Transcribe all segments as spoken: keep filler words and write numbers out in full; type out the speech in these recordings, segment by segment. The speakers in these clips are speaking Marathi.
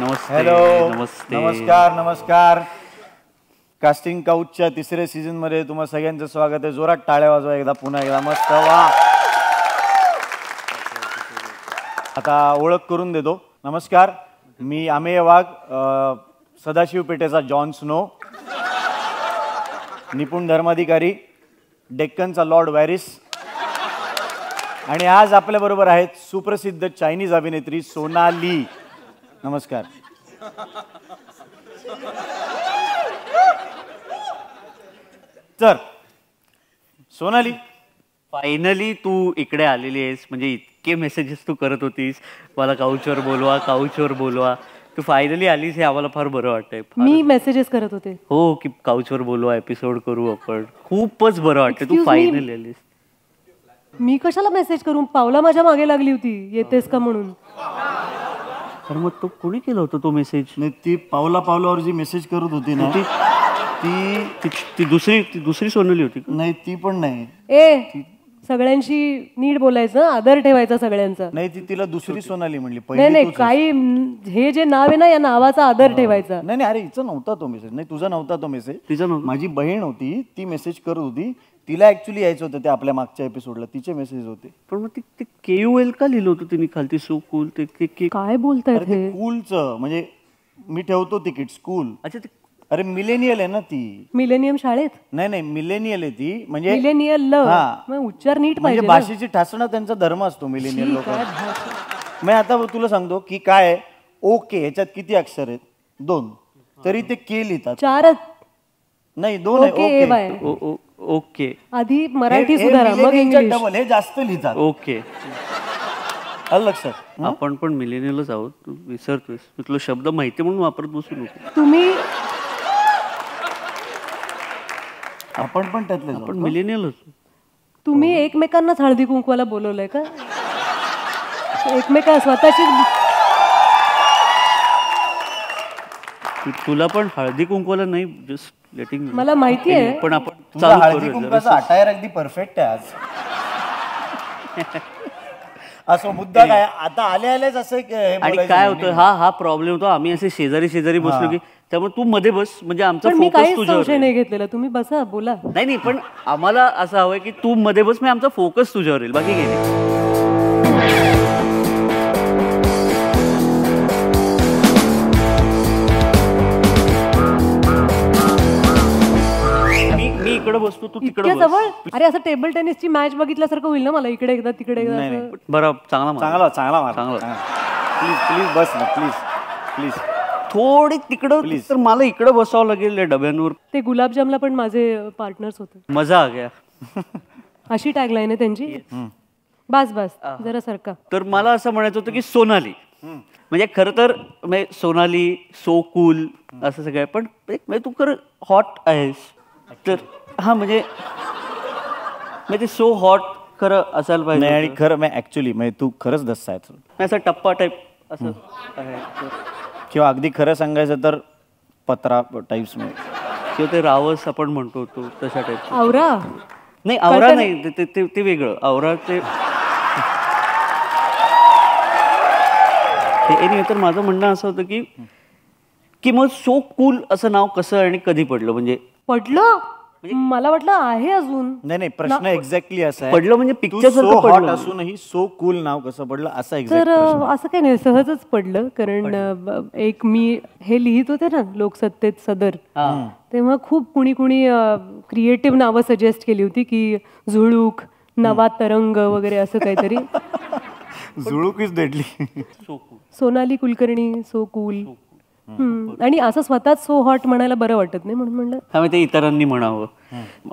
नमस्ते, हेलो नमस्ते, नमस्कार नमस्कार. कास्टिंग काउचच्या तिसऱ्या सीझन मध्ये तुम्हाला सगळ्यांचं स्वागत आहे. जोरात टाळ्या वाजवा एकदा, पुन्हा एकदा मस्त. वा आता ओळख करून देतो. नमस्कार, मी अमेय वाघ, सदाशिव पेटेचा Jon Snow, Nipun Dharmadhikari, डेक्कनचा Lord वॅरिस. आणि आज आपल्याबरोबर आहेत सुप्रसिद्ध चायनीज अभिनेत्री सोनाली. नमस्कार. तर सोनाली, फायनली तू इकडे आलेली आहेस. म्हणजे इतके मेसेजेस तू करत होतीस, मला काउचवर बोलवा, काउचवर बोलवा. तू फायनली आलीस हे आम्हाला फार बरं वाटतंय. मी मेसेजेस करत होते हो की काउचवर बोलवा, एपिसोड करू आपण. खूपच बरं वाटतंय तू फायनली आलीस. मी कशाला मेसेज करू, पावला माझ्या मागे लागली होती येतेस का म्हणून. तर मग तो कोणी केला होता तो मेसेज? नाही, ती पावला पावला ऑर्जी मेसेज करत होती ना, ती ती दुसरी दुसरी सोनाली होती. नाही ती पण नाही. ए, सगळ्यांशी नीट बोलायचं, आदर ठेवायचा सगळ्यांचा. नाही ती तिला दुसरी सोनाली म्हणली. नाही नाही, काही हे जे नाव आहे ना, या नावाचा आदर ठेवायचा. नाही नाही, अरे हिचा नव्हता तो मेसेज. नाही तुझा नव्हता तो मेसेज, तिचा नव्हता. माझी बहीण होती, ती मेसेज करत होती. तिला ऍक्च्युली यायचं होतं ते आपल्या मागच्या एपिसोडला, तिचे मेसेज होते. पण मग ते केयूएल का लिहिलं होतं तिने खालती? So cool. ते काय बोलताय ते कूलचं? म्हणजे मी ठेवतो तिकीट स्कूल. अच्छा, अरे मिलेनियल आहे ना ती. मिलेनियम शाळेत? नाही नाही, मिलेनियल आहे ती. म्हणजे मिलेनियल उच्चार नीट पाहिजे, भाषेची ठासणा त्यांचा धर्म असतो मिलेनियल लोक. मी आता तुला सांगतो की काय, ओके ह्याच्यात किती अक्षर आहेत? दोन. तरी ते के लिहितात. चारच नाही, दोन आहे. ओके ओके, आधी मराठी सुधारा मग इंग्लिश. डबल हे जास्त लिहितात. ओके, लक्षात. आपण पण मिलेनियलच आहोत, तू विसरतोस. मी तुला शब्द माहिती म्हणून वापरत बसू नको. तुम्ही आपण पण त्यातले, आपण मिलेनियलच. तुम्ही एकमेकांनाच हळदी कुंकवाला बोलवलंय का? एकमेकां स्वतःची. तुला पण हळदी कुंकवाला नाही, जस्ट लेटिंग. मला माहिती आहे, पण आपण हळदी कुंकवाचा अटायर अगदी परफेक्ट आहे आज. असं मुद्दा काय, आता आले आलेच असं. आणि काय होतं, हा हा प्रॉब्लेम होतो. आम्ही असे शेजारी शेजारी बसलो की, त्यामुळे तू मध्ये बस, म्हणजे आमचा फोकस तुझ्यावर नाही घेतलेला. तुम्ही बसा, बोला. नाही नाही, पण आम्हाला असं हवंय की तू मध्ये बस, म्हणजे आमचा फोकस तुझ्यावर येईल. बाकी गेले तिकडे. अरे असं टेबल टेनिसची मॅच बघितल्यासारखं होईल ना मला, इकडे एकदा तिकडे एकदा. बरं, चांगला चांगला चांगला चांगला. प्लीज प्लीज बस ना, प्लीज प्लीज थोडी तिकडं. प्लीज, तर मला इकडे बसावं लागेल डब्यांवर. ते गुलाबजामला पण माझे पार्टनर्स होते. मजा आ गया अशी टॅगलाईन आहे त्यांची. बस बस जरा सारखा. तर मला असं म्हणायचं होतं की सोनाली म्हणजे खरं तर सोनाली, सो कूल असं सगळं. पण तू खरं हॉट आहेस. तर हा म्हणजे ते सो हॉट खरं असायला पाहिजे. आणि खरं मी ऍक्च्युली म्हणजे तू खरंच धस्सा आहे. असं टप्पा टाईप असं, किंवा अगदी खरं सांगायचं तर पत्रा टाईप्स मध्ये, किंवा ते रावस आपण म्हणतो तो तशा टाईप. आवरा? नाही आवरा नाही, ते ते वेगळं. आवरा ते एनी. तर माझं म्हणणं असं होतं की की मग सो कूल असं नाव कसं आणि कधी पडलं? म्हणजे पडलं मला वाटलं आहे अजून. नाही नाही, प्रश्न एक्झॅक्टली असा पडलं म्हणजे पिक्चरसारखं पडलं असूनही सो कूल नाव कसं पडलं असा. तर असं काही नाही, सहजच पडलं. कारण एक मी हे लिहित होते ना लोकसत्तेत सदर, तेव्हा खूप कुणी कुणी क्रिएटिव्ह नावं सजेस्ट केली होती की झुळूक, नवातरंग वगैरे असं काहीतरी. झुळूक is deadly. Sonali Kulkarni, so cool. आणि असं स्वतःच सो हॉट म्हणायला बरं वाटत नाही म्हणून म्हणलं त्यामुळे ते इतरांनी म्हणावं.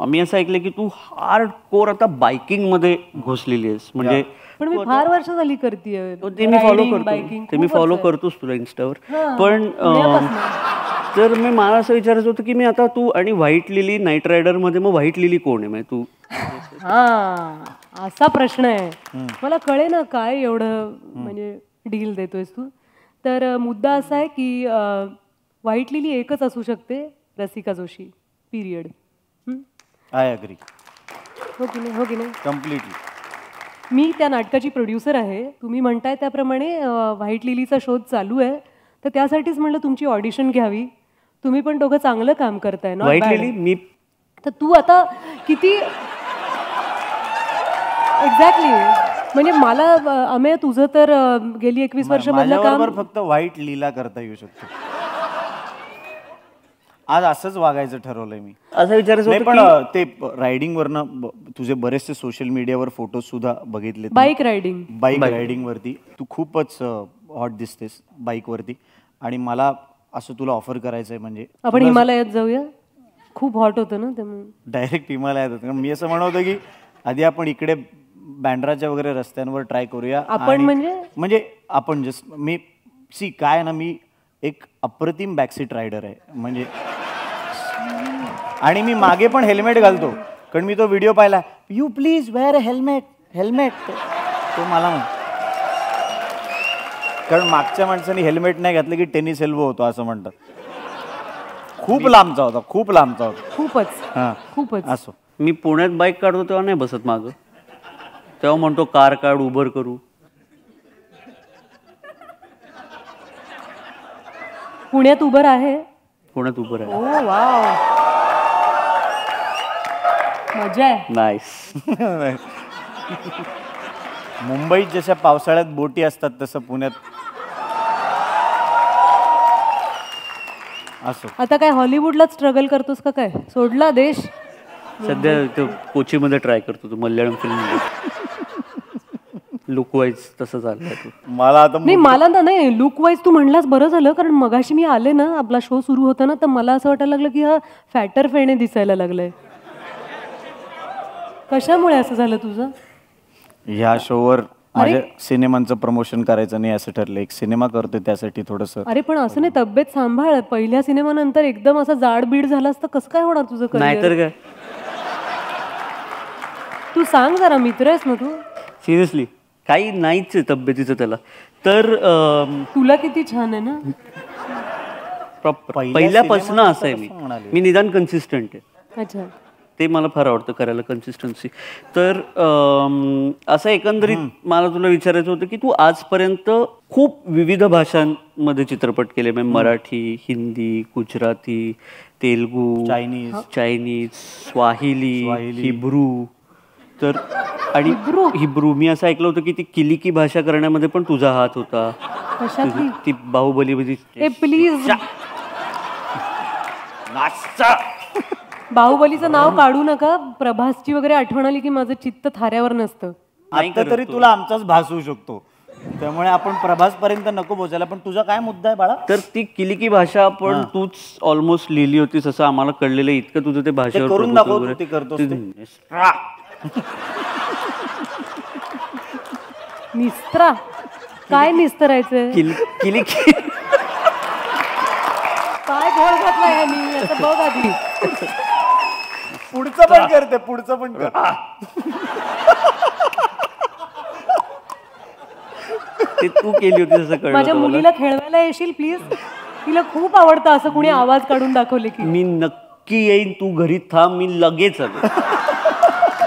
आम्ही असं ऐकलं की तू हार्ड कोर आता बायकिंग मध्ये घुसलेली आहेस. म्हणजे पण मी फार वर्ष झाली करते, ते मी फॉलो करतो, ते मी फॉलो करतोस तुला इन्स्टावर. पण तर मी मला असं विचारायचं होतं की मी आता तू आणि व्हाईट लिली, नाईट रायडर मध्ये मग व्हाईट लिली कोण आहे तू? हा असा प्रश्न आहे, मला कळे ना काय एवढं म्हणजे डील देतोयस तू. तर मुद्दा असा आहे की व्हाईट लिली एकच असू शकते, Rasika Joshi, period. I agree. हो की नाही, हो की नाही, कम्प्लिटली. मी त्या नाटकाची प्रोड्युसर आहे. तुम्ही म्हणताय त्याप्रमाणे व्हाईट लिलीचा शोध चालू आहे. तर त्यासाठीच म्हटलं तुमची ऑडिशन घ्यावी. तुम्ही पण दोघं चांगलं काम करताय ना. मी तर तू आता किती एक्झॅक्टली म्हणजे मला अमेय तुझं तर गेली एकवीस वर्ष मधलं काम फक्त वाईट लीला करता येऊ शकतो. आज असंच वागायचं ठरवलंय मी. असं विचारायचं पण ते रायडिंग वर ना तुझे बरेचसे सोशल मीडियावर फोटो सुद्धा बघितले. बाईक रायडिंग बाईक रायडिंग वरती तू खूपच हॉट दिसतेस बाईक वरती आणि मला असं तुला ऑफर करायचंय म्हणजे आपण हिमालयात जाऊया. खूप हॉट होतं ना त्यामुळे डायरेक्ट हिमालयात. मी असं म्हणत होतो की आधी आपण इकडे बँड्राच्या वगैरे रस्त्यांवर ट्राय करूया. आपण म्हणजे म्हणजे आपण जस्ट मी सी काय ना मी एक अप्रतिम बॅकसीट रायडर आहे म्हणजे आणि मी मागे पण हेल्मेट घालतो कारण मी तो व्हिडिओ पाहिला you please wear a helmet helmet तो मला म्हणतो कारण मागच्या माणसाने हेल्मेट नाही घातलं की टेनिस एल्बो होतो असं म्हणतात. खूप लांबचा होता खूप लांबचा होता खूपच हां खूपच. असो मी पुण्यात बाईक काढतो तेव्हा नाही बसत मागं तेव्हा म्हणतो कार काढ उबर करू. पुण्यात उबर आहे पुण्यात उबर आहे. ओ वाव मजा आहे. नाईस. मुंबईत जशा पावसाळ्यात बोटी असतात तसं पुण्यात. असो आता काय हॉलिवूडला स्ट्रगल करतोस का काय सोडला देश. सध्या तो कोचीमध्ये ट्राय करतो तू मल्याळम फिल्म लुक वाईज तसं चाललंय तू. मला आता नाही मला ना नाही लुक वाईज तू म्हणलास बरं झालं कारण मगाशी मी आले ना आपला शो सुरू होता ना तर मला असं वाटायला लागलं की हा फॅटर फेणे दिसायला लागलंय. कशामुळे असं झालं तुझं. ह्या शोवर माझ्या सिनेमांचं प्रमोशन करायचं नाही असं ठरलं. एक सिनेमा करतोय त्यासाठी थोडस. अरे पण असं नाही तब्येत सांभाळ. पहिल्या सिनेमानंतर एकदम असं जाड बीड झाला असतं कसं काय होणार तुझं करिअर. नाहीतर काय तू सांग जरा मित्र आहेस ना तू. सिरियसली काही नाहीच तब्येतीचं त्याला तर तुला किती छान आहे ना. पहिल्यापासून असं आहे मी मी निदान कन्सिस्टंट आहे. अच्छा ते मला फार आवडतं करायला कन्सिस्टन्सी. तर असं एकंदरीत मला तुला विचारायचं होतं की तू आजपर्यंत खूप विविध भाषांमध्ये चित्रपट केले म्हणजे Marathi Hindi Gujarati Telugu Chinese Chinese Swahili Hebrew तर आणि हिब्रू मी असं ऐकलं होतं की ती किलिकी भाषा करण्यामध्ये पण तुझा हात होता. ती बाहुबलीमध्ये प्लीज बाहुबलीचं नाव काढू नका. प्रभासची वगैरे आठवण आली की माझं चित्त थाऱ्यावर नसतं. आता तरी तुला आमचाच भास होऊ शकतो त्यामुळे आपण प्रभास पर्यंत नको पोहोचायला. पण तुझा काय मुद्दा आहे बाळा. तर ती किलिकी भाषा पण तूच ऑलमोस्ट लिहिली होतीस असं आम्हाला कळलेलं. इतकं तुझं ते भाषा करून दाखवतो ते करतो. निस्त्रा काय निस्तरायचं किलिकी काय घोळ घातलाय मी आता बघ आधी. पुढचं पण करते पुढचं पण कर. ते तू केली होती तसं कळलं. माझ्या मुलीला खेळवायला येशील प्लीज. तिला खूप आवडतं असं कुणी आवाज काढून दाखवले की. मी नक्की येईन तू घरी थांब मी लगेच आलो.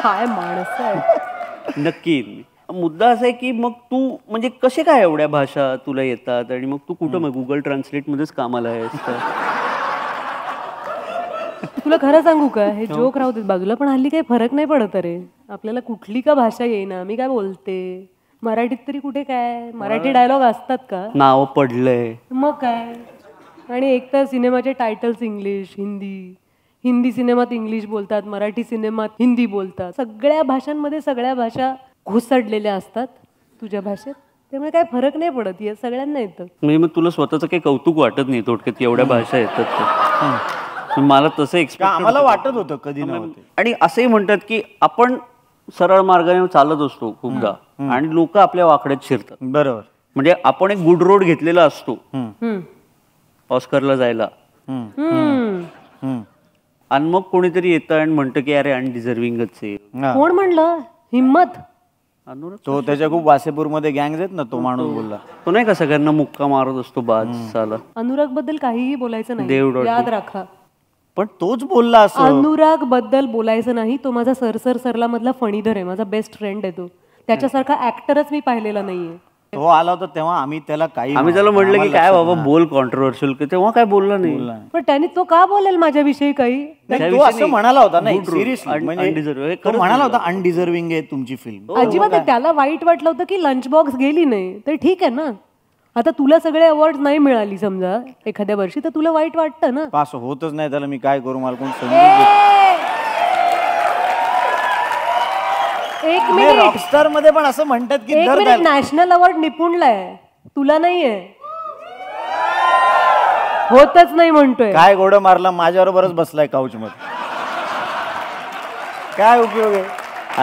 काय माणसं आहे. नक्की येईन मी. मुद्दा असा आहे की मग तू म्हणजे कसे काय एवढ्या भाषा तुला येतात आणि मग तू कुठं मग गुगल ट्रान्सलेट मध्येच कामाला आहेस. तुला खरं सांगू का हे जोक राहू देत बाजूला पण हल्ली काही फरक नाही पडत. अरे आपल्याला कुठली का भाषा येईना मी काय बोलते मराठीत तरी कुठे काय मराठी डायलॉग असतात का. नाव पडलंय मग काय. आणि एक तर सिनेमाचे टायटल्स इंग्लिश हिंदी हिंदी सिनेमात इंग्लिश बोलतात मराठी सिनेमात हिंदी बोलतात. सगळ्या भाषांमध्ये सगळ्या भाषा घुसडलेल्या असतात तुझ्या भाषेत त्यामुळे काय फरक नाही पडत. या सगळ्यांना येतं म्हणजे मग तुला स्वतःचं काही कौतुक वाटत नाही थोडक्यात एवढ्या भाषा येतात. मला तसं एक्सपेक्ट आम्हाला वाटत होतं कधी नव्हतं. आणि असंही म्हणतात की आपण सरळ मार्गाने चालत असतो खूपदा आणि लोक आपल्या वाकड्यात शिरतात. बरोबर म्हणजे आपण एक गुड रोड घेतलेला असतो ऑस्करला जायला आणि मग कोणीतरी येतं आणि म्हणतं की अरे अनडिझर्विंगच आहे. कोण म्हणलं हिम्मत तो त्याच्या खूप वासेपूर मध्ये गँग आहेत ना तो माणूस बोलला. तो नाही का सगळ्यांना मुक्का मारत असतो बाजूला. अनुराग बद्दल काहीही बोलायचं नाही याद राखा. पण तोच बोलला असतो अनुराग बद्दल बोलायचं नाही. तो माझा सरसर सरला मधला फणीधर आहे माझा बेस्ट फ्रेंड आहे. तो त्याच्यासारखा ऍक्टरच मी पाहिलेला नाहीये. तो आला होता तेव्हा आम्ही त्याला काही आम्ही त्याला म्हटलं की काय बाबा बोल कॉन्ट्रोवर्शियल, की तेव्हा काय बोलला नाही. पण त्यांनी तो का बोलेल माझ्याविषयी काही, तो असं म्हणाला होता ना सिरियसली, म्हणजे तो म्हणाला होता अनडिझर्विंग आहे तुमची फिल्म. अजिबात त्याला वाईट वाटलं होतं की लंच बॉक्स गेली नाही तर ठीक आहे ना, आता तुला सगळे अवॉर्ड नाही मिळाली समजा एखाद्या वर्षी तर तुला वाईट वाटतं ना. पास होतच नाही त्याला मी काय करू, मला कोण समजून. एक मिनिट, रॉकस्टार मध्ये पण असं म्हणतात की एक मिनिट, नॅशनल अवॉर्ड निपुणला आहे, तुला नाही आहे, होतच नाही म्हणतोय. काय घोडा मारला, माझ्याबरोबरच बसलाय काउच मध्ये, काय उपयोग आहे.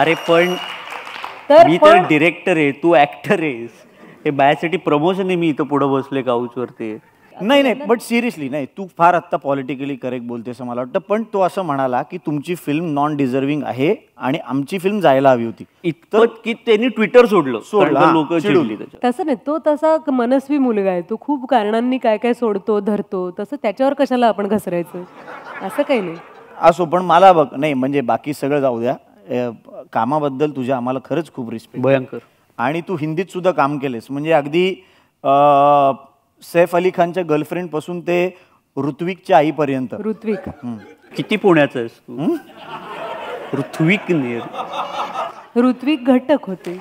अरे पण मी तर डिरेक्टर आहे, तू ऍक्टर आहेस, हे बायासाठी प्रमोशन आहे, मी इथं पुढे बसले काउच वरती. नाही नाही बट सिरियसली नाही, तू फार आत्ता पॉलिटिकली करेक्ट बोलते असं मला वाटतं. पण तो असं म्हणाला की तुमची फिल्म नॉन डिझर्विंग आहे आणि आमची फिल्म जायला हवी होती, इतकं की त्यांनी ट्विटर सोडलं. सोडलं लोक चिडवली. तसं नाही, तो तसा मनस्वी मुलगा आहे, तो खूप कारणांनी काय काय सोडतो धरतो, तसं त्याच्यावर कशाला आपण घसरायचं, असं काही नाही. असो, पण मला बघ नाही म्हणजे बाकी सगळं जाऊ द्या, कामाबद्दल तुझ्या आम्हाला खरंच खूप रिस्पेक्ट. भयंकर. आणि तू हिंदीत सुद्धा काम केलेस, म्हणजे अगदी सैफ अली खानच्या गर्लफ्रेंड पासून ते ऋत्विकच्या आईपर्यंत. ऋत्विक किती पुण्याचं आहेस. ऋत्विक नेर. ऋत्विक घटक होते.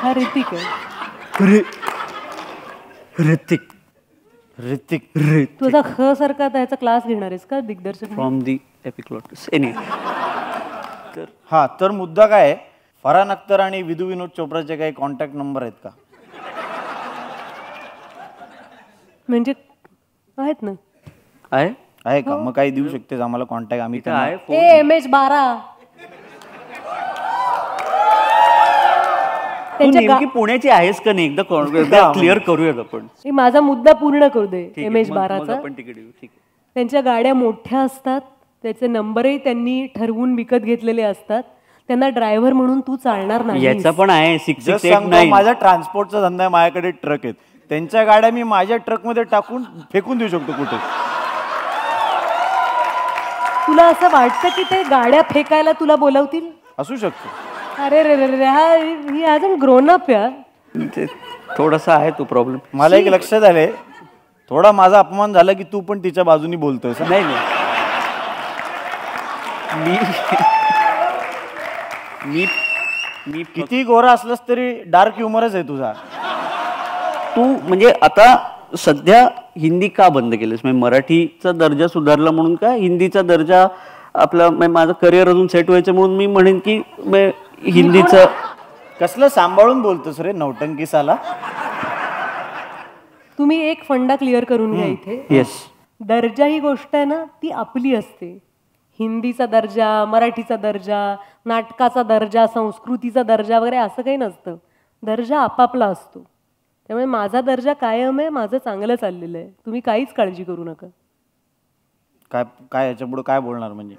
हा ऋतिक आहे. ऋतिक ऋतिक तुझा ख सारखा त्याचा क्लास घेणार आहेस का दिग्दर्शक फ्रॉम दी एपिक्लॉटस. एनी तर हा, तर मुद्दा काय आहे, फरहान अख्तर आणि विधू विनोद चोप्राचे काही कॉन्टॅक्ट नंबर आहेत का. म्हणजे आहेत ना. आहे आहे का, मग काही देऊ शकतेस आम्हाला कॉन्टॅक्ट. आम्ही ए एम एच बारा नेमकी पुण्याची आहेस का नाही एकदा क्लिअर करूयात आपण. माझा मुद्दा पूर्ण करू दे. एम एच बाराचा त्यांच्या गाड्या मोठ्या असतात, त्याचे नंबरही त्यांनी ठरवून विकत घेतलेले असतात, त्यांना ड्रायव्हर म्हणून तू चालणार नाही. याचा पण आहे सिक्स एट नाईन. माझा ट्रान्सपोर्टचा धंदा आहे, माझ्याकडे ट्रक आहेत, त्यांच्या गाड्या मी माझ्या ट्रक मध्ये टाकून फेकून देऊ शकतो कुठे. तुला असं वाटतं की ते गाड्या फेकायला तुला बोलावतील. असू शकतो. अरे रे रे रे, हा ही अजून ग्रोन अप आहे, थोडासा आहे तो प्रॉब्लेम. मला एक लक्षात आले, थोडा माझा अपमान झाला की तू पण तिच्या बाजूनी बोलतोयस. नाही नाही मी मी किती गोरा असलास तरी डार्क ह्युमरच आहे तुझा. तू म्हणजे आता सध्या हिंदी का बंद केलेस, म्हणजे मराठीचा दर्जा सुधारला म्हणून का हिंदीचा दर्जा आपला, माझं करिअर अजून सेट व्हायचं म्हणून मी म्हणेन की हिंदीचं. कसलं सांभाळून बोलतोस रे नौटंकी साला. तुम्ही एक फंडा क्लिअर करून घ्या इथे. येस, दर्जा ही गोष्ट आहे ना, ती आपली असते. हिंदीचा दर्जा, मराठीचा दर्जा, नाटकाचा दर्जा, संस्कृतीचा दर्जा वगैरे असं काही नसतं. दर्जा आपापला असतो. त्यामुळे माझा दर्जा कायम आहे, माझं चांगलं चाललेलं आहे, तुम्ही काहीच काळजी करू नका. काय काय याच्या पुढे काय बोलणार, म्हणजे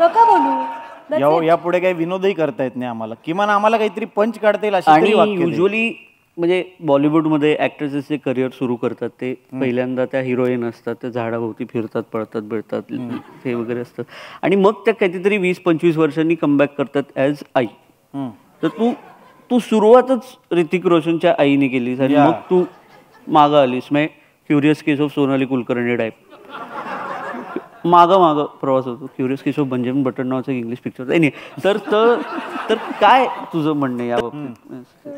नका बोलू यापुढे. काही विनोदही करता येत नाही आम्हाला, किमान आम्हाला काहीतरी पंच काढता येईल. आणि युजली म्हणजे बॉलिवूडमध्ये ऍक्ट्रेसेसचे करिअर सुरू करतात ते, पहिल्यांदा त्या हिरोईन असतात, त्या झाडाभोवती फिरतात, पळतात, बिळतात, हे वगैरे असतात, आणि मग त्या काहीतरी वीस पंचवीस वर्षांनी कमबॅक करतात ॲज आई. तर तू तू सुरुवातच ऋतिक रोशनच्या आईने केलीस आणि मग तू मागं आलीस, मग curious case of Sonali Kulkarni type मागं मागं प्रवास होतो. Curious case of Benjamin Button नावाचा इंग्लिश पिक्चर आहे. तर तर काय तुझं म्हणणं या बाबतीत.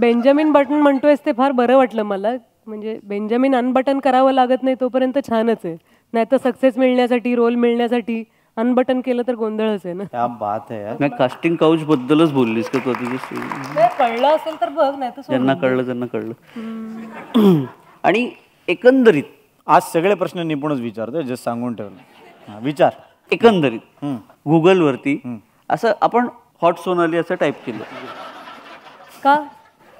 बेंजामिन बटन म्हणतोयस ते फार बरं वाटलं मला, म्हणजे बेंजामिन अनबटन करावं लागत नाही तोपर्यंत छानच आहे, नाही तर सक्सेस मिळण्यासाठी, रोल मिळण्यासाठी अनबटन केलं तर गोंधळच आहे ना. क्या बात आहे यार. मी कास्टिंग काउच बद्दलच बोललीस का तू. तुझी कळलं असेल तर बघ, नाही तर ज्यांना कळलं त्यांना कळलं. आणि एकंदरीत आज सगळे प्रश्न निपुणच विचारतो, जस्ट सांगून ठेवलं. विचार एकंदरीत गुगलवरती असं आपण हॉट सोनाली असं टाईप केलं का.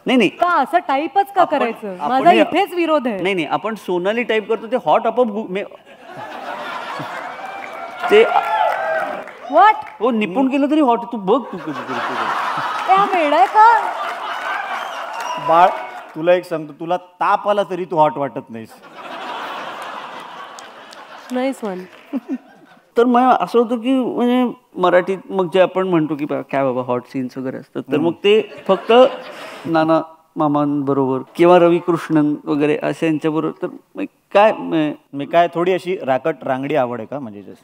नाही नाही का असं टाईपच का करायचं, माझा इथेच विरोध आहे. नाही नाही आपण सोनाली टाईप करतो ते हॉट आपोआप ते व्हॉट हो निपुण केलं तरी हॉट. तू बघ तू कधी का बाळ, तुला एक सांगतो, तुला ताप आला तरी तू हॉट वाटत नाहीस. Nice one. तर मग असं होतं की म्हणजे मराठीत मग जे आपण म्हणतो की काय बाबा हॉट सीन्स वगैरे असतात, तर मग ते फक्त नाना मामांबरोबर किंवा रवी कृष्णन वगैरे अशा यांच्याबरोबर. तर मी काय मी काय थोडी अशी राकट रांगडी आवड आहे का? म्हणजे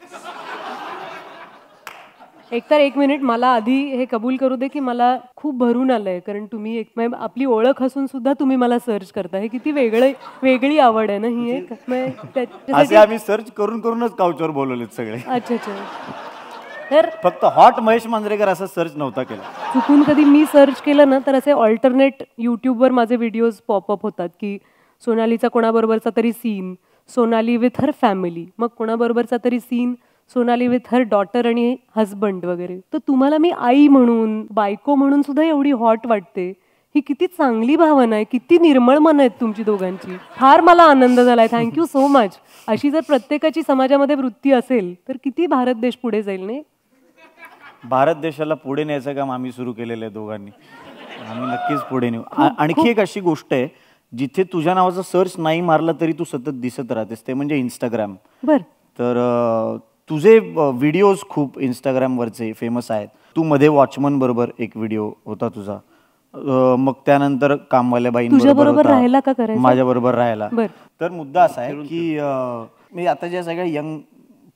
एकतर एक मिनिट मला आधी हे कबूल करू दे की मला खूप भरून आलंय, कारण तुम्ही एक आपली ओळख असून सुद्धा तुम्ही मला सर्च करता. हे किती वेगळं वेगळी आवड आहे ना ही. एक असे आम्ही सर्च करून करूनच काउचवर बोलवलेत सगळे. अच्छा अच्छा. तर फक्त हॉट महेश मांजरेकर असं सर्च नव्हता केलं. चुकून कधी मी सर्च केलं ना तर असे ऑल्टरनेट यूट्यूबवर माझे व्हिडिओज पॉपअप होतात की सोनालीचा कोणाबरोबरचा तरी scene, Sonali with her family, मग कोणाबरोबरचा तरी scene, Sonali with her daughter आणि हजबंड वगैरे. तर तुम्हाला मी आई म्हणून बायको म्हणून सुद्धा एवढी हॉट वाटते. ही किती चांगली भावना आहे, किती निर्मळ मन आहेत तुमची दोघांची. फार मला आनंद झालाय. Thank you so much. अशी जर प्रत्येकाची समाजामध्ये वृत्ती असेल तर किती भारत देश पुढे जाईल नाही? भारत देशाला पुढे न्यायचं काम आम्ही सुरू केलेलं आहे दोघांनी. आम्ही नक्कीच पुढे नेऊ. आणखी एक अशी गोष्ट आहे जिथे तुझ्या नावाचं सर्च नाही मारलं तरी तू सतत दिसत राहतेस, ते म्हणजे इंस्टाग्राम. बर. तर तुझे व्हिडिओज खूप इंस्टाग्रामवरचे फेमस आहेत. तू मध्ये वॉचमन बरोबर एक व्हिडिओ होता तुझा, मग त्यानंतर कामवाल्या बाईंबरोबर राहायला का करायचं माझ्याबरोबर राहायला. तर मुद्दा असा आहे की मी आता ज्या सगळ्या यंग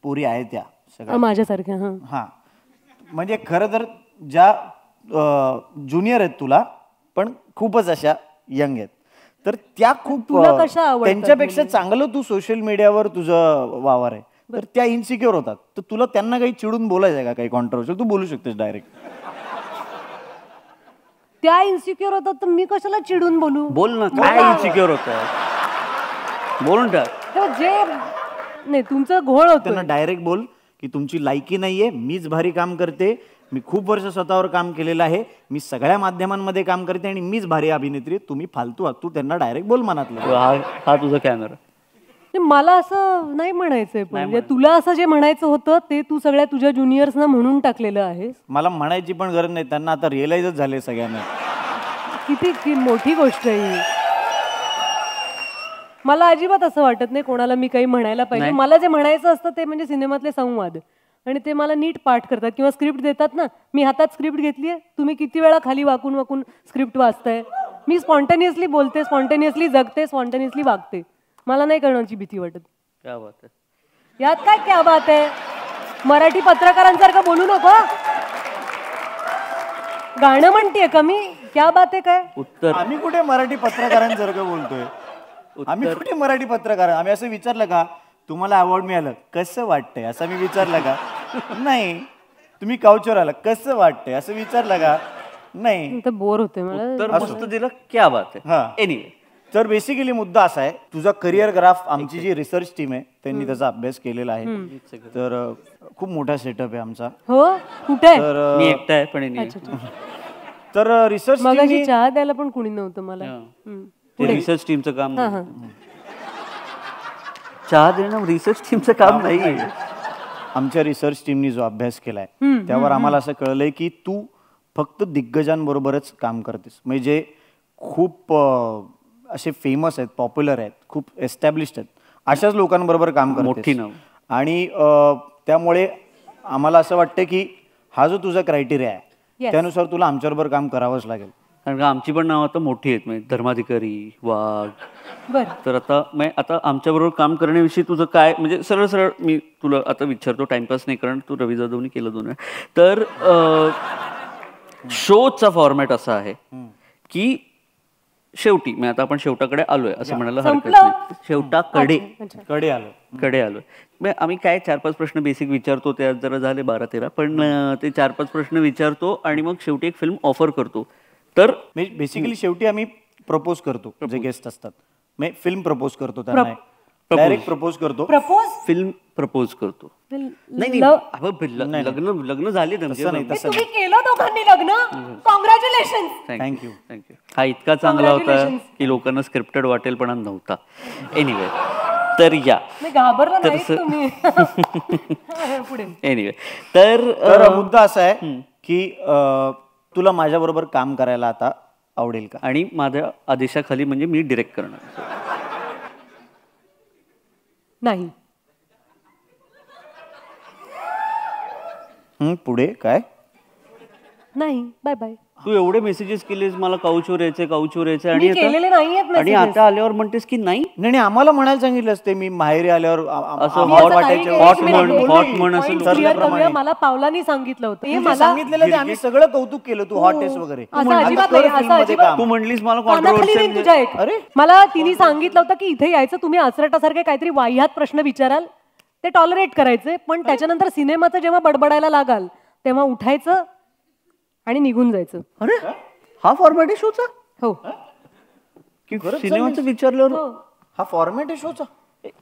पोरी आहेत त्या सगळ्या माझ्यासारख्या, हां म्हणजे खरं तर ज्या ज्युनियर आहेत तुला पण खूपच अशा यंग आहेत, तर त्या खूप त्यांच्यापेक्षा चांगलं तू सोशल मीडियावर तुझं वावर आहे, तर त्या इन्सिक्युअर होतात. तर तुला त्यांना काही चिडून बोलायचं का? काही कॉन्ट्रोवर्शियल तू बोलू शकतेस डायरेक्ट. त्या इन्सिक्युअर होतात तर मी कशाला चिडून बोलू? बोल ना, काय इन्सिक्युअर होतं बोलून टाक. जे नाही तुमचं घोळ होतं ना, डायरेक्ट बोल की तुमची लायकी नाहीये, मीच भारी काम करते, मी खूप वर्ष स्वतःवर काम केलेलं आहे, मी सगळ्या माध्यमांमध्ये काम करते आणि मीच भारी अभिनेत्री, तुम्ही फालतू आहात. तू त्यांना डायरेक्ट बोल मनातलं. हा तुझा कॅमेरा. मला असं नाही म्हणायचंय, म्हणजे तुला असं जे म्हणायचं होतं ते तू सगळ्या तुझ्या ज्युनियर्सना म्हणून टाकलेलं आहे. मला म्हणायची पण गरज नाही, त्यांना आता रिअलाइजच झाले सगळ्यांना. किती मोठी गोष्ट आहे. मला अजिबात असं वाटत नाही कोणाला मी काही म्हणायला पाहिजे. मला जे म्हणायचं असतं ते म्हणजे सिनेमातले संवाद, आणि ते मला नीट पाठ करतात किंवा स्क्रिप्ट देतात ना. मी हातात स्क्रिप्ट घेतलीये, तुम्ही किती वेळा खाली वाकून वाकून स्क्रिप्ट वाचताय. मी स्पॉन्टेनियसली बोलते, स्पॉन्टेनियसली जगते, स्पॉन्टेनियसली वागते. मला नाही करण्याची भीती वाटत. क्या बात आहे. यात काय क्या बात आहे? मराठी पत्रकारांसारखं बोलू नको. गाणं म्हणतेय का मी? क्या बात आहे काय उत्तर. आम्ही कुठे मराठी पत्रकारांसारखं बोलतोय? आम्ही कुठे मराठी पत्रकार? आम्ही असं विचारलं का तुम्हाला अवॉर्ड मिळालं कसं वाटतंय असं मी विचारलं का? नाही. तुम्ही काउचवर आला कसं वाटतंय असं विचारलं का? नाही. बोर होते मला दिलं. क्या बात आहे. एनिवे, तर बेसिकली मुद्दा असा आहे, तुझा करिअर ग्राफ आमची जी रिसर्च टीम आहे त्यांनी त्याचा अभ्यास केलेला आहे. तर खूप मोठा सेटअप आहे आमचा. हो कुठे? मी एकटा आहे पण. तर रिसर्च चहा द्यायला पण कुणी नव्हतं मला. रिसर्च टीमचं काम चहा देणं रिसर्च टीमचं काम नाही. आमच्या रिसर्च टीमनी जो अभ्यास केलाय त्यावर आम्हाला असं कळलंय की तू फक्त दिग्गजांबरोबरच काम करतेस, म्हणजे जे खूप असे फेमस आहेत, पॉप्युलर आहेत, खूप एस्टॅब्लिश्ड आहेत, अशाच लोकांबरोबर काम करतेस. आणि त्यामुळे आम्हाला असं वाटतं की हा जो तुझा क्रायटेरिया आहे त्यानुसार तुला आमच्याबरोबर काम करावंच लागेल. कारण आमची पण नावं आता मोठी आहेत, म्हणजे धर्माधिकारी, वाघ. तर आता म्हणजे आता आमच्याबरोबर काम करण्याविषयी तुझं काय, म्हणजे सरळ सरळ मी तुला आता विचारतो, टाइमपास नाही कारण तू रवी जाधवनी केलं दोन. तर शोचा फॉर्मॅट असा आहे की शेवटी, म्हणजे आता आपण शेवटाकडे आलोय असं म्हणायला हरकत नाही. शेवटाकडे कडे आलो कडे आलोय म्हणजे आम्ही काय चार पाच प्रश्न बेसिक विचारतो, त्यात जरा झाले बारा तेरा, पण ते चार पाच प्रश्न विचारतो आणि मग शेवटी एक फिल्म ऑफर करतो. तर बेसिकली शेवटी आम्ही प्रपोज करतो, जे गेस्ट असतात मी फिल्म प्रपोज करतो त्यांना, डायरेक्ट प्रपोज करतो. फिल्म प्रपोज करतो नाही, लग्न लग्न झाले दोघांनी. लग्न कॉंग्रॅच्युलेशन. Thank you thank you. हा इतका चांगला होता की लोकांना स्क्रिप्टेड वाटेल पण नव्हता. एनिवे, तर या एनिवे तर मुद्दा असा आहे की तुला माझ्याबरोबर काम करायला आता आवडेल का? आणि माझ्या आदेशाखाली म्हणजे मी डिरेक्ट करणार नाही. पुढे काय नाही. Bye bye. तू एवढे मेसेजेस केलेस मला काउचवर राहायचे काउचवर राहायचे आणि केलेले नाहीयेत आणि आता आल्यावर म्हणतेस की नाही नाही आम्हाला म्हणायला सांगितलं असते मी माहेरी आल्यावर असं हॉट वाटायचं हॉट म्हण हॉट म्हण असं ठरल्याप्रमाणे मला पावलानी सांगितलं होतं हे मला सांगितलेलं आम्ही सगळं कौतुक केलं तू हॉट आहेस वगैरे तू म्हणलीस मला कॉन्ट्रोवर्सी अरे मला तिने सांगितलं होतं की इथे यायचं तुम्ही आचरटासारखे काहीतरी वाह्यात प्रश्न विचाराल ते टॉलरेट करायचे पण त्याच्यानंतर सिनेमाचं जेव्हा बडबडायला लागाल तेव्हा उठायचं आणि निघून जायचं अरे हा फॉर्मॅट शोचा हो की सिनेमाचं विचारल्यावर हा फॉर्मॅट शोचा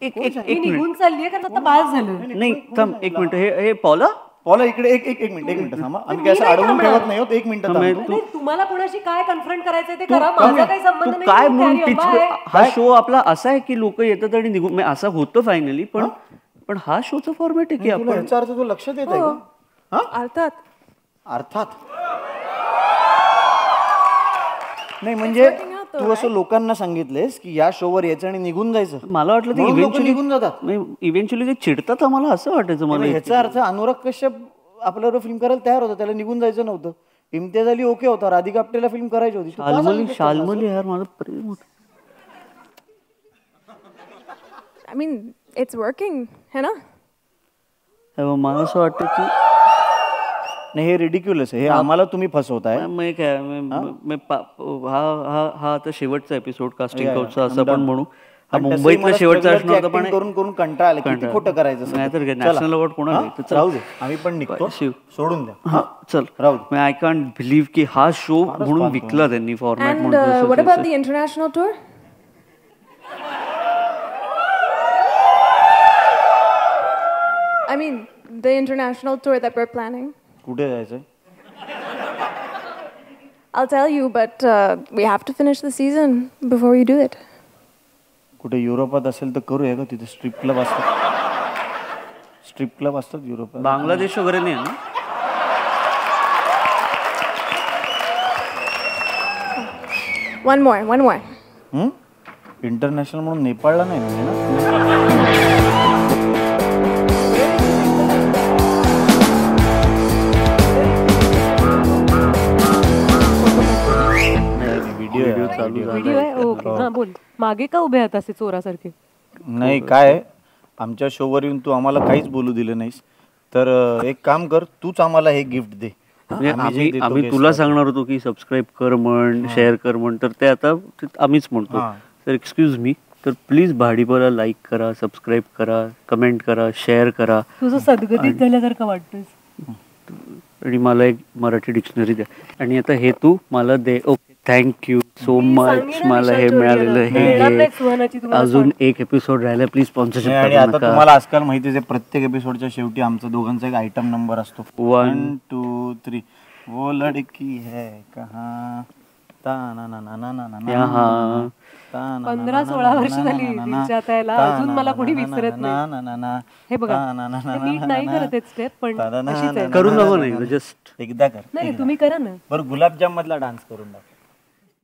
एक एक एक निघून चाललीये कारण आता बास झालं नाही थांब एक मिनिट हे हे पॉला पॉला इकडे एक एक एक मिनिट एक मिनिट थांबा आम्ही कसं अडवून ठेवत नाही होत एक मिनिट थांब तुम्हाला कोणाशी काय कन्फ्रंट करायचंय ते करा माझा काही संबंध नाही काय म्हणून पिच हा शो आपला असा आहे की लोक येतात आणि निघून असं होतं फायनली पण पण हा शोचा फॉर्मॅट आहे की आपण विचारतो तो लक्षात येत आहे का अर्थात अर्थात नाही म्हणजे तू असं लोकांना सांगितलेस की या शोवर यायचं आणि निघून जायचं मला वाटलं ते इव्हेंच्युअली निघून जातात नाही इव्हेंच्युअली ते चिडतात आम्हाला असं वाटायचं मला याचा अर्थ अनुराग कश्यप आपल्यावर फिल्म करायला तयार होता त्याला निघून जायचं नव्हतं इम्तियाज अली ओके होता राधिका आप्टेला फिल्म करायची होती शालमली शालमली यार माझं प्रेम होतं आय मीन इट्स वर्किंग है ना हे मला असं वाटतं की नहीं ये ridiculous है ये आमाला तुम्ही फसोता है मैं क्या मैं मैं हाँ हाँ हाँ तो शेवट से एपिसोड कास्टिंग काउच सा सपन बनूं हम मुंबई में शेवट सा ऐसा तो पढ़े करूं करूं कंट्रा लेकिन कितने फोटो कराए जैसे मैं तो नेशनल अवार्ड कोना ले तो राहुल अभी पढ़ निकलो सोडूं दे हाँ चल राहुल मैं I can't believe कि हाँ शो मुंडू विकला देनी फॉर्मेट मुंडू and what about the international tour I mean the international tour that we're planning कुड़े जायेंगे। I'll tell you, but uh, we have to finish the season before you do it. कुड़े यूरोपा दशल तक करो ऐगा तीते स्ट्रिप क्लब आस्ता। स्ट्रिप क्लब आस्ता यूरोपा। बांग्लादेश वगैरह नहीं है ना? One more, one more. हम्म? International मोड़ नेपाल नहीं है ना? वीडियो है ओके हाँ बोल मागे का उभे आता से चोरा सर के नहीं काय आमच्या शोवर येऊन तू आम्हाला काहीच बोलू दिलं नाहीस तर एक काम कर तूच आम्हाला हे गिफ्ट दे आम्ही आम्ही तुला सांगणार होतो की सबस्क्राइब कर म्हण शेअर कर म्हण तर ते आता आम्हीच म्हणतो सर एक्सक्यूज मी तर प्लीज भाडीपाला लाईक करा सबस्क्राइब करा कमेंट करा शेअर करा तुझं सद्गतीत झाल्यासारखं वाटतंस आणि मला एक मराठी डिक्शनरी द्या आणि आता हे तू मला दे okay thank you so much मला हे मिळालेलं हे अजून एक एपिसोड राहिला प्लीज स्पॉन्सरशिप आणि आता तुम्हाला आजकल माहिती आहे प्रत्येक एपिसोडच्या शेवटी आमचा दोघांचा एक आयटम नंबर असतो वन टू थ्री वो लड़की है कहां ताना ना ना ना ना ना यहां ताना पंधरा सोळा वर्ष झाली तिच्या त्याला अजून मला कोणी विसरत नाही हे बघा नीट नाही करत हे स्टेप पण करून नको नाही जस्ट एकदा कर नाही तुम्ही करा ना बरं गुलाबजाम मधला डान्स करून दाखव